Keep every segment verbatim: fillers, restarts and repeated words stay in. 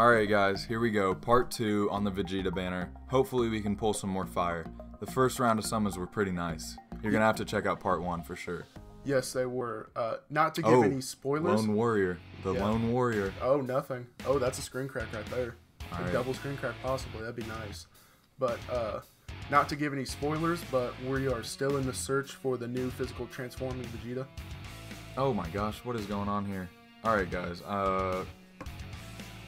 Alright guys, here we go, part two on the Vegeta banner. Hopefully we can pull some more fire. The first round of summons were pretty nice. You're gonna have to check out part one for sure. Yes, they were. Uh, not to give oh, any spoilers. Lone Warrior. The yeah. Lone Warrior. Oh, nothing. Oh, that's a screen crack right there. All a right. Double screen crack possibly. That'd be nice. But uh, not to give any spoilers, but we are still in the search for the new physical transforming Vegeta. Oh my gosh, what is going on here? All right, guys. Uh,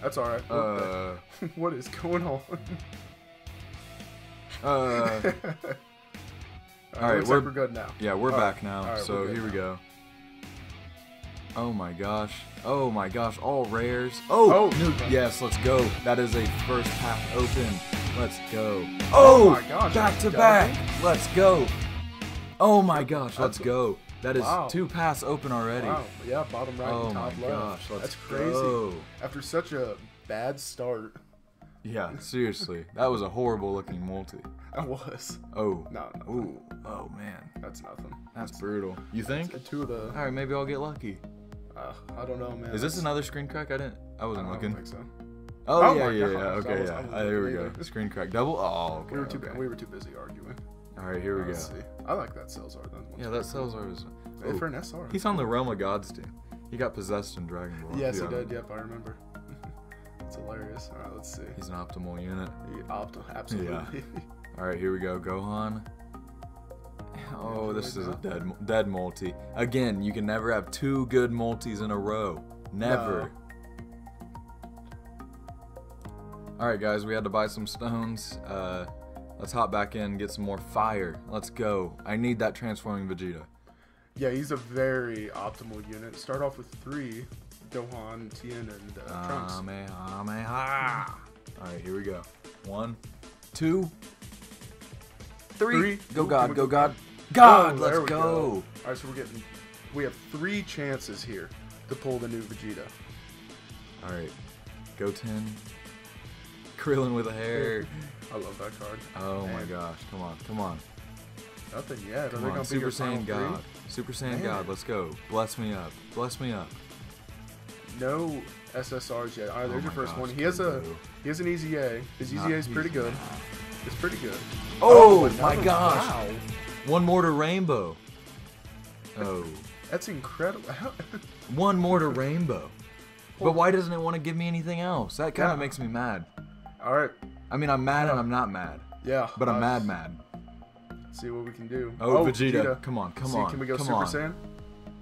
that's all right. Uh, what is going on? uh... All right, we're, like we're good now. Yeah, we're all back right. now. Right, so here now. we go. Oh my gosh! Oh my gosh! All rares. Oh, oh new, yes, let's go. That is a first pack open. Let's go. Oh, oh my gosh, back to back. Done. Let's go. Oh my gosh, let's go. That is wow. two pass open already. Wow. Yeah, bottom right oh and top left. Oh my gosh, let's That's crazy. Go. After such a bad start. Yeah, seriously. That was a horrible looking multi. I was. Oh. No, Ooh. Oh, man. That's nothing. That's, that's brutal. You that's think? Two of the... All right, maybe I'll get lucky. Uh, I don't know, man. Is this another screen crack? I didn't... I wasn't I looking. I don't think so. Oh, oh yeah, yeah, yeah. Okay, I was, yeah. I was, I was oh, here we either. go. Screen crack. Double? Oh, okay. We were too, okay. we were too busy arguing. All right, here we Let's go. See. I like that Celsar, then. Yeah, that Celsar is... Oh. For an S R. He's on the Realm of Gods team. He got possessed in Dragon Ball. Yes, yeah, he did. Yep, I remember. It's hilarious. All right, let's see. He's an optimal unit. Yeah, optimal, absolutely. Yeah. All right, here we go. Gohan. Oh, yeah, this is a dead, dead multi. Again, you can never have two good multis in a row. Never. No. All right, guys, we had to buy some stones. Uh, let's hop back in and get some more fire. Let's go. I need that transforming Vegeta. Yeah, he's a very optimal unit. Start off with three. Gohan, Tien, and uh, Trunks. Alright, here we go. One, two, three. three. Go, God, go, God. God, oh, let's go. go. Alright, so we're getting. We have three chances here to pull the new Vegeta. Alright, Goten. Krillin with a hair. I love that card. Oh Man. my gosh, come on, come on. Nothing yet. Come on. Super Saiyan God. Three? Super Saiyan Man. God, let's go. Bless me up. Bless me up. No S S Rs yet. All right, there's oh your first gosh, one. He has a go. he has an E Z A. His Not E Z A is pretty good. Now. It's pretty good. Oh, oh my gosh! Wow. One more to Rainbow. Oh, that's incredible. One more to Rainbow. But why doesn't it want to give me anything else? That kind of yeah. makes me mad. All right. I mean, I'm mad yeah. and I'm not mad. Yeah. But I'm nice. mad, mad. Let's see what we can do. Oh, oh Vegeta. Vegeta! Come on, come see, on. Can we go come Super on. Saiyan?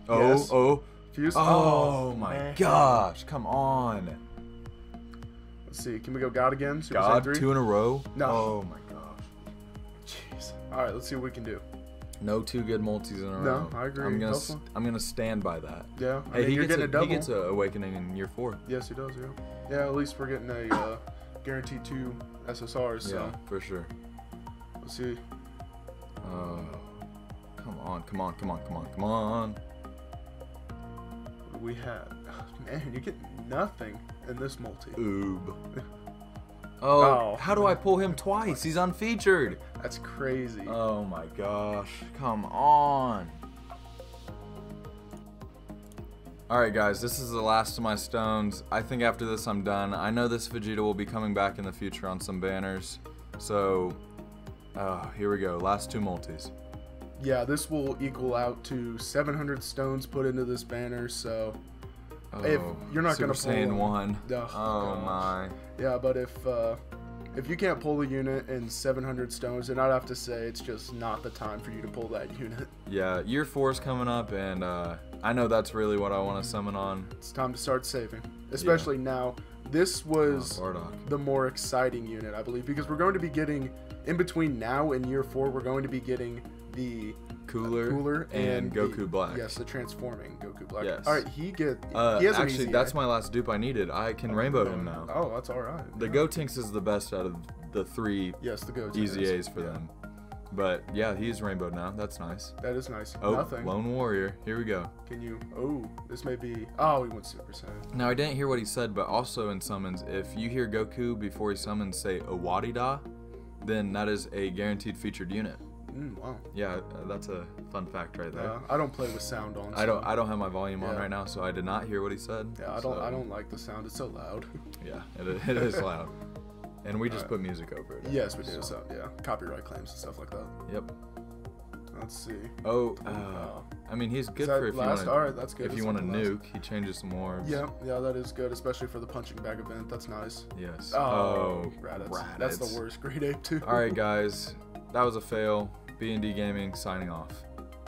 Oh, yes. oh. Fuse? Oh, oh my man. gosh, come on. Let's see, can we go God again? Super God, three? two in a row? No. Oh my gosh. Jeez. Alright, let's see what we can do. No two good multis in a no, row. No, I agree. I'm gonna, st I'm gonna stand by that. Yeah, I hey, mean, he, you're gets a, a double. he gets a awakening in year four. Yes, he does, yeah. Yeah, at least we're getting a uh, guaranteed two S S Rs, so. Yeah, for sure. Let's see. Uh, come on, come on, come on, come on, come on. We have, man, you get nothing in this multi. Oob. Oh, oh, how do I pull him twice? He's unfeatured. That's crazy. Oh my gosh, come on. All right, guys, this is the last of my stones. I think after this, I'm done. I know this Vegeta will be coming back in the future on some banners. So, uh, here we go, last two multis. Yeah, this will equal out to seven hundred stones put into this banner, so oh, if you're not going to pull Saiyan one. Oh, oh my. Yeah, but if uh, if you can't pull the unit in seven hundred stones, then I'd have to say it's just not the time for you to pull that unit. Yeah, year four is coming up, and uh, I know that's really what I want to summon on. It's time to start saving, especially yeah. now. This was oh, the more exciting unit, I believe, because we're going to be getting, in between now and year four, we're going to be getting the Cooler, uh, cooler and, and Goku the, Black. Yes, the transforming Goku Black. Yes. All right, he get. Uh, he has actually, an that's my last dupe I needed. I can oh, rainbow no. him now. Oh, that's all right. The yeah. Gotenks is the best out of the three. Yes, the Gotenks. E Z As for yeah. them. But yeah, he's rainbowed now. That's nice. That is nice. Oh, Nothing. Lone Warrior. Here we go. Can you? Oh, this may be. Oh, he went Super Saiyan. Now I didn't hear what he said, but also in summons, if you hear Goku before he summons say Awadida, then that is a guaranteed featured unit. Mm, wow. Yeah, uh, that's a fun fact right there. Yeah, I don't play with sound on. I don't. I don't have my volume yeah. on right now, so I did not hear what he said. Yeah, I don't. So. I don't like the sound. It's so loud. Yeah, it, it is loud. And we just right. put music over it. Yes, we do. So. so yeah, copyright claims and stuff like that. Yep. Let's see. Oh, uh, wow. I mean, he's good for if you want. All right, that's good. If you want to nuke, he changes some orbs. Yeah, yeah, that is good, especially for the punching bag event. That's nice. Yes. Oh, oh Raditz. Raditz. That's the worst grade A too. All right, guys, that was a fail. B and D Gaming signing off.